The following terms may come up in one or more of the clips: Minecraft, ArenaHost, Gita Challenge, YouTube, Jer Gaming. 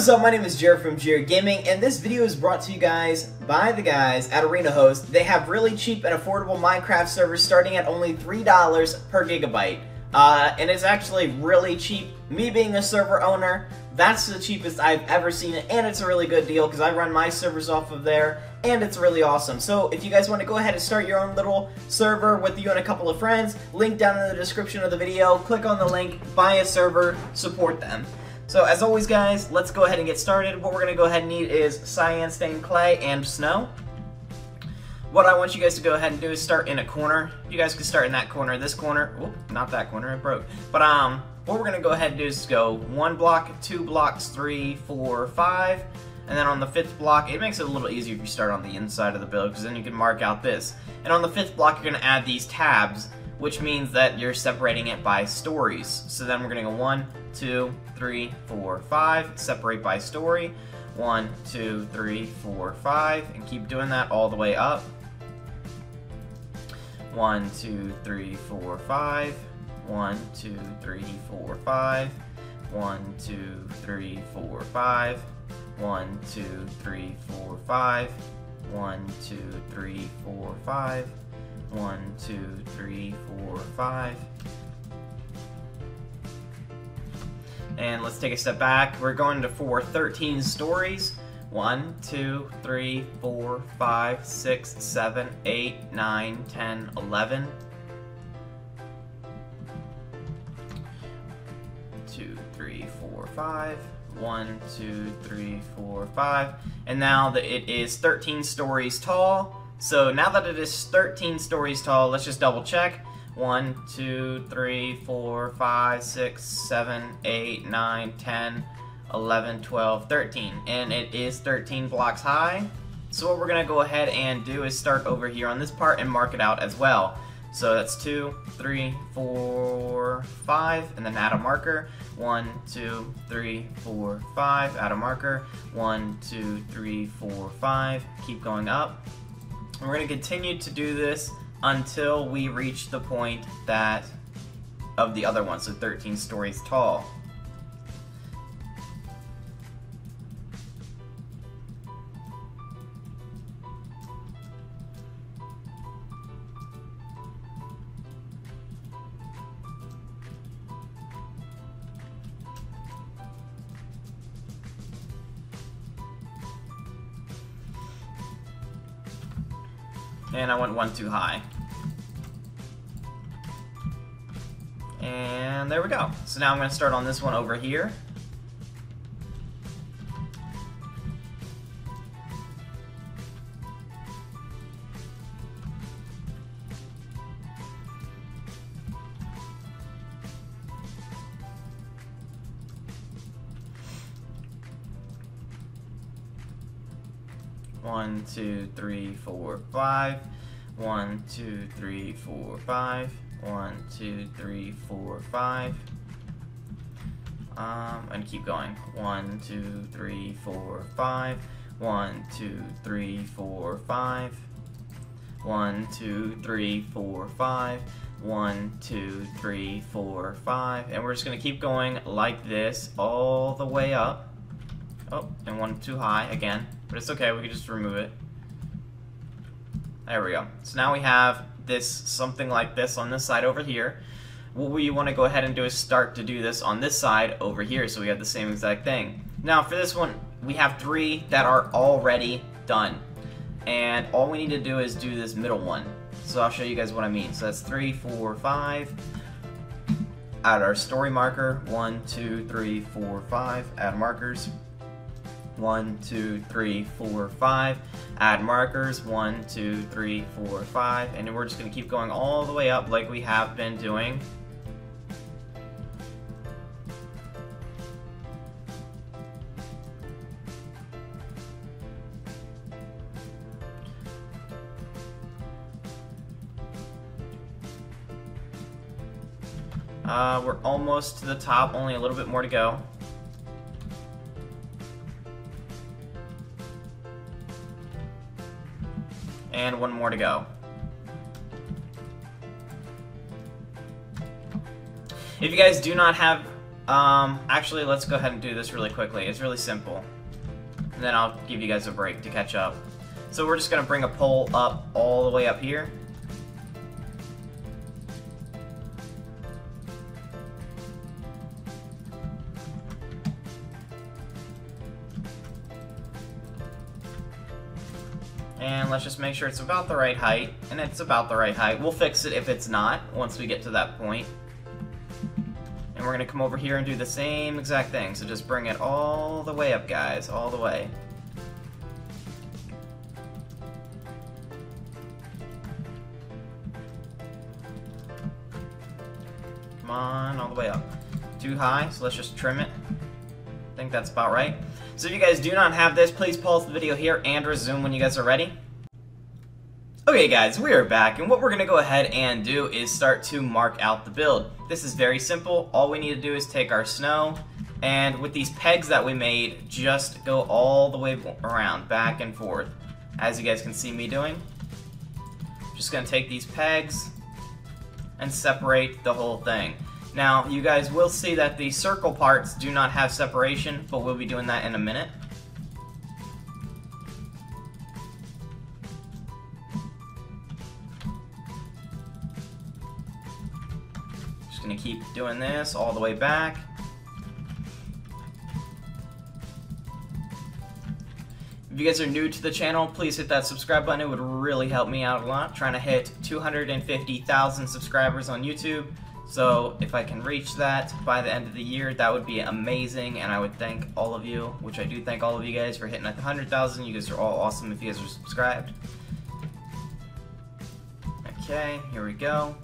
is up? My name is Jer from Jer Gaming, and this video is brought to you guys by the guys at ArenaHost. They have really cheap and affordable Minecraft servers starting at only $3 per gigabyte. And it's actually really cheap. Me being a server owner, that's the cheapest I've ever seen it, and it's a really good deal because I run my servers off of there, and it's really awesome. So if you guys want to go ahead and start your own little server with you and a couple of friends, link down in the description of the video, click on the link, buy a server, support them. So as always guys, let's go ahead and get started. What we're going to go ahead and need is cyan stained clay and snow. What I want you guys to go ahead and do is start in a corner. You guys can start in that corner, this corner, oops, not that corner, it broke. But what we're gonna go ahead and do is go 1 block, 2 blocks, 3, 4, 5, and then on the 5th block, it makes it a little easier if you start on the inside of the build, because then you can mark out this. And on the 5th block, you're gonna add these tabs, which means that you're separating it by stories. So then we're gonna go 1, 2, 3, 4, 5, separate by story. 1, 2, 3, 4, 5, and keep doing that all the way up. 1, 2, 3, 4, 5. 1, 2, 3, 4, 5. 1, 2, 3, 4, 5. 1, 2, 3, 4, 5. 1, 2, 3, 4, 5. 1, 2, 3, 4, 5. And let's take a step back. We're going to 13 stories. 1, 2, 3, 4, 5, 6, 7, 8, 9, 10, 11. 2, 3, 4, 5. 1, 2, 3, 4, 5. And now that it is 13 stories tall. So now that it is 13 stories tall, let's just double check. 1, 2, 3, 4, 5, 6, 7, 8, 9, 10, 11, 12, 13. And it is 13 blocks high. So what we're going to go ahead and do is start over here on this part and mark it out as well. So that's 2, 3, 4, 5, and then add a marker. 1, 2, 3, 4, 5, add a marker. 1, 2, 3, 4, 5, keep going up. And we're going to continue to do this until we reach the point that of the other one, so 13 stories tall. And I went one too high. And there we go. So now I'm going to start on this one over here. One, two, three, four, five. 1, 2, 3, 4, 5. 1, 2, 3, 4, 5. And keep going. 1, 2, 3, 4, 5. 1, 2, 3, 4, 5. 1, 2, 3, 4, 5. 1, 2, 3, 4, 5. And we're just gonna keep going like this all the way up. Oh, and one too high again, but it's okay, we can just remove it. There we go. So now we have this, something like this on this side over here. What we want to go ahead and do is start to do this on this side over here, so we have the same exact thing. Now for this one, we have 3 that are already done. And all we need to do is do this middle one. So I'll show you guys what I mean. So that's 3, 4, 5. Add our story marker. 1, 2, 3, 4, 5. Add markers. 1, 2, 3, 4, 5. Add markers. 1, 2, 3, 4, 5. And we're just going to keep going all the way up like we have been doing. We're almost to the top, only a little bit more to go. And 1 more to go. If you guys do not have Actually, let's go ahead and do this really quickly. It's really simple. And then I'll give you guys a break to catch up. So we're just going to bring a pole up all the way up here. And let's just make sure it's about the right height. And it's about the right height. We'll fix it if it's not once we get to that point. And we're going to come over here and do the same exact thing. So just bring it all the way up, guys. All the way. Come on, all the way up. Too high, so let's just trim it. I think that's about right. So if you guys do not have this, please pause the video here and resume when you guys are ready. Okay guys, we are back, and what we're going to go ahead and do is start to mark out the build. This is very simple. All we need to do is take our snow, and with these pegs that we made, just go all the way around, back and forth, as you guys can see me doing. I'm just going to take these pegs and separate the whole thing. Now, you guys will see that the circle parts do not have separation, but we'll be doing that in a minute. Gonna keep doing this all the way back. If you guys are new to the channel, please hit that subscribe button. It would really help me out a lot. I'm trying to hit 250,000 subscribers on YouTube. So if I can reach that by the end of the year, that would be amazing, and I would thank all of you, which I do thank all of you guys for hitting 100,000. You guys are all awesome if you guys are subscribed. Okay, here we go.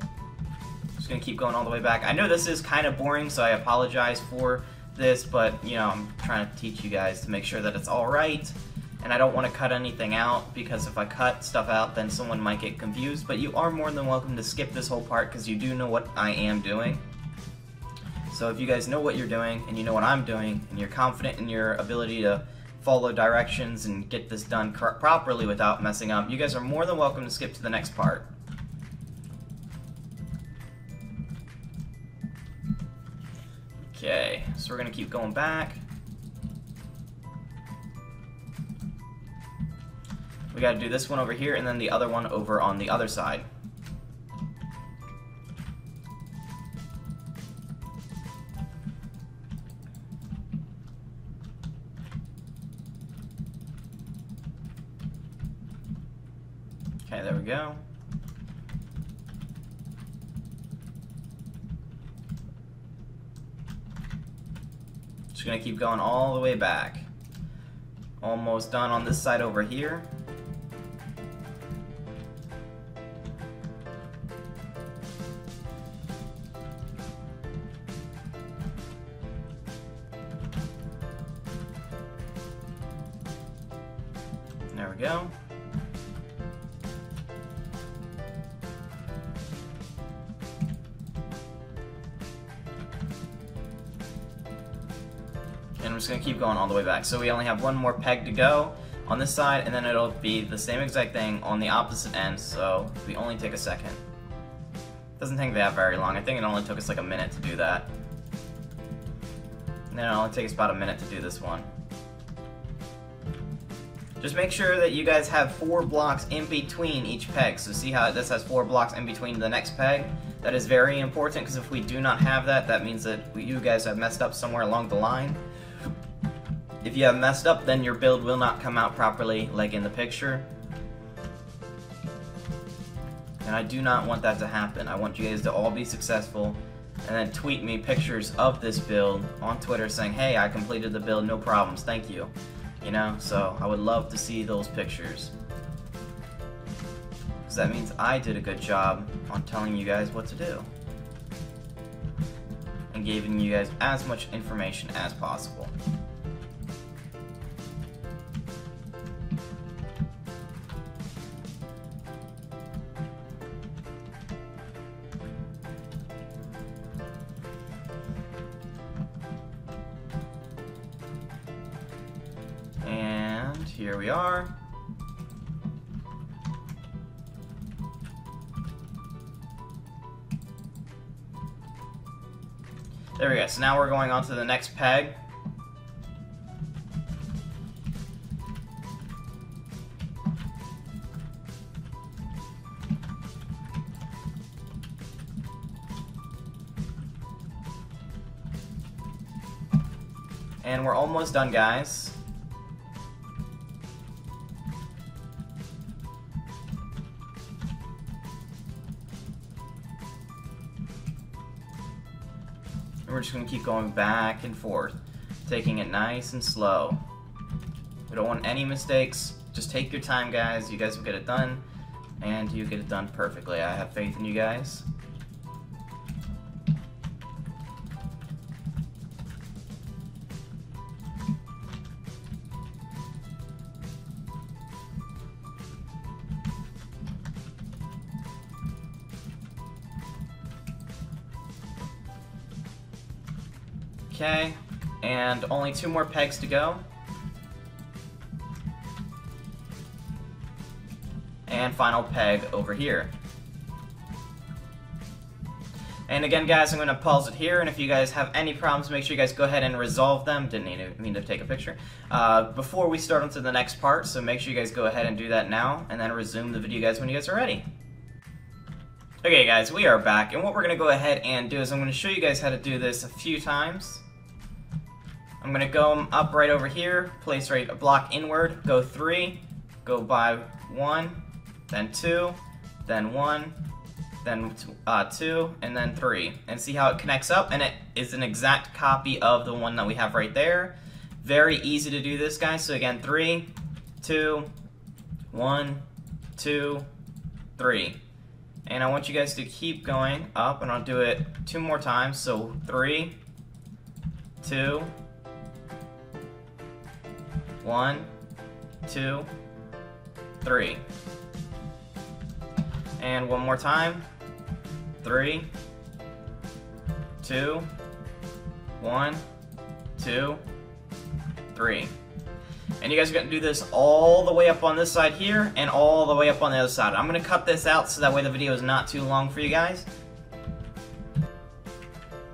Just gonna keep going all the way back. I know this is kind of boring, so I apologize for this, but you know, I'm trying to teach you guys to make sure that it's all right, and I don't want to cut anything out, because if I cut stuff out, then someone might get confused. But you are more than welcome to skip this whole part, because you do know what I am doing. So if you guys know what you're doing, and you know what I'm doing, and you're confident in your ability to follow directions and get this done properly without messing up, you guys are more than welcome to skip to the next part. Okay, so we're gonna keep going back. We gotta do this one over here and then the other one over on the other side. Okay, there we go. Gonna keep going all the way back. Almost done on this side over here. There we go. And I'm just going to keep going all the way back. So we only have one more peg to go on this side, and then it'll be the same exact thing on the opposite end, so we only take a second. Doesn't take that very long. I think it only took us like a minute to do that. And then it'll only take us about a minute to do this one. Just make sure that you guys have 4 blocks in between each peg. So see how this has 4 blocks in between the next peg? That is very important, because if we do not have that, that means that you guys have messed up somewhere along the line. If you have messed up, then your build will not come out properly, like in the picture. And I do not want that to happen. I want you guys to all be successful, and then tweet me pictures of this build on Twitter saying, hey, I completed the build, no problems, thank you. You know, so I would love to see those pictures. Because that means I did a good job on telling you guys what to do. And giving you guys as much information as possible. Here we are. There we go, so now we're going on to the next peg. And we're almost done, guys. And we're just going to keep going back and forth, taking it nice and slow. We don't want any mistakes. Just take your time, guys. You guys will get it done, and you get it done perfectly. I have faith in you guys. Okay, and only 2 more pegs to go. And final peg over here. And again, guys, I'm going to pause it here, and if you guys have any problems, make sure you guys go ahead and resolve them. Didn't mean to take a picture. Before we start onto the next part, so make sure you guys go ahead and do that now, and then resume the video, guys, when you guys are ready. Okay, guys, we are back, and what we're going to go ahead and do is I'm going to show you guys how to do this a few times. I'm going to go up right over here, place right a block inward, go 3, go by 1, then 2, then 1, then 2, and then 3. And see how it connects up, and it is an exact copy of the one that we have right there. Very easy to do this, guys. So again, 3, 2, 1, 2, 3. And I want you guys to keep going up, and I'll do it 2 more times. So 3, 2, 1, 2, 3. And one more time. 3, 2, 1, 2, 3. And you guys are going to do this all the way up on this side here and all the way up on the other side. I'm going to cut this out so that way the video is not too long for you guys.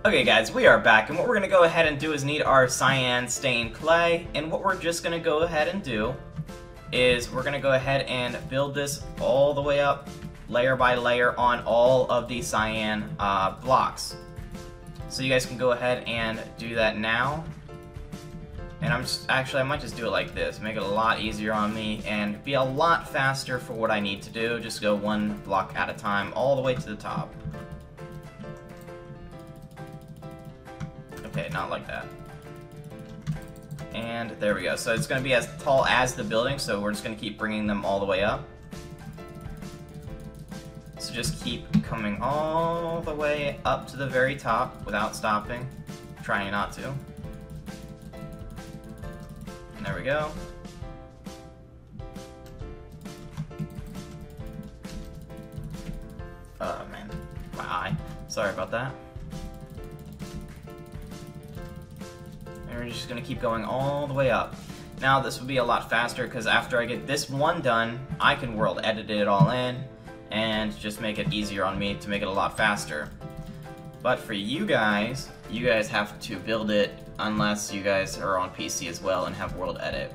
Okay, guys, we are back, and what we're going to go ahead and do is need our cyan stained clay, and what we're just going to go ahead and do is we're going to go ahead and build this all the way up, layer by layer, on all of the cyan blocks. So you guys can go ahead and do that now. And I might just do it like this, make it a lot easier on me and be a lot faster for what I need to do. Just go one block at a time all the way to the top. Okay, not like that. And there we go. So it's going to be as tall as the building, so we're just going to keep bringing them all the way up. So just keep coming all the way up to the very top without stopping, trying not to. There we go. Oh man, my eye. Sorry about that. And we're just gonna keep going all the way up. Now this will be a lot faster because after I get this one done, I can world edit it all in and just make it easier on me to make it a lot faster. But for you guys have to build it unless you guys are on PC as well and have World Edit.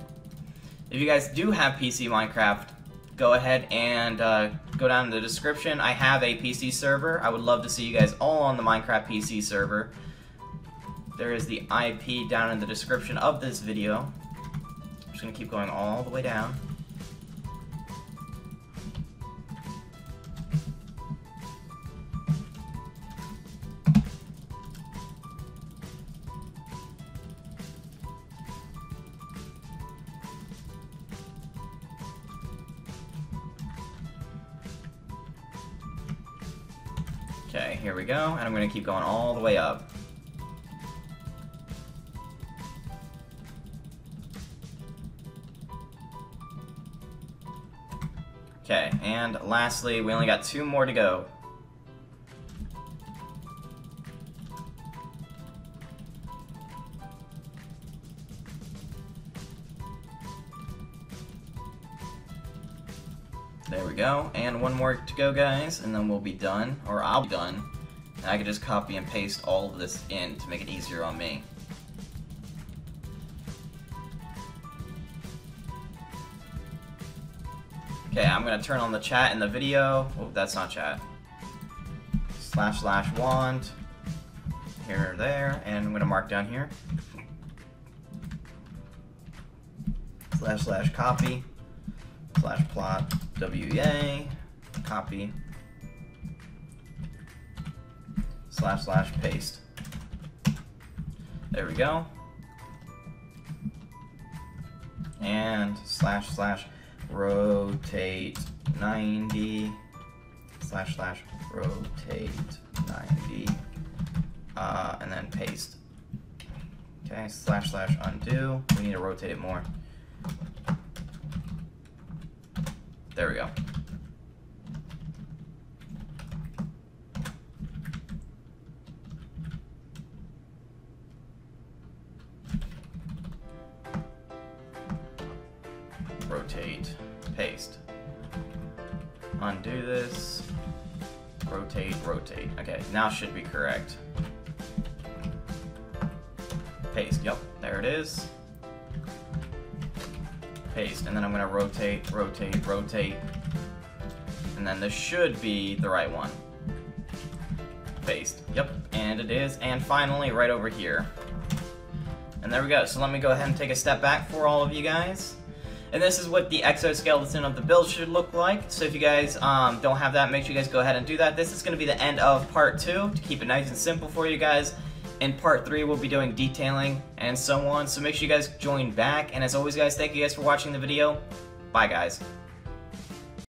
If you guys do have PC Minecraft, go ahead and go down in the description. I have a PC server. I would love to see you guys all on the Minecraft PC server. There is the IP down in the description of this video. I'm just going to keep going all the way down. Okay, here we go, and I'm going to keep going all the way up. Okay, and lastly, we only got 2 more to go. There we go, and one more to go, guys, and then we'll be done, or I'll be done, and I can just copy and paste all of this in to make it easier on me. Okay, I'm gonna turn on the chat in the video. Oh, that's not chat. / wand. Here or there, and I'm gonna mark down here. / copy. / plot WA. Copy. / paste. There we go. And / rotate 90. / rotate 90. And then paste. Okay, / undo. We need to rotate it more. There we go. Rotate, paste. Undo this. Rotate, rotate. Okay, now should be correct. Paste, yep, there it is. Paste, and then I'm gonna rotate, rotate, rotate. And then this should be the right one. Paste, yep, and it is. And finally, right over here. And there we go, so let me go ahead and take a step back for all of you guys. And this is what the exoskeleton of the build should look like. So if you guys don't have that, make sure you guys go ahead and do that. This is gonna be the end of part 2, to keep it nice and simple for you guys. In part 3, we'll be doing detailing and so on, so make sure you guys join back. And as always, guys, thank you guys for watching the video. Bye, guys.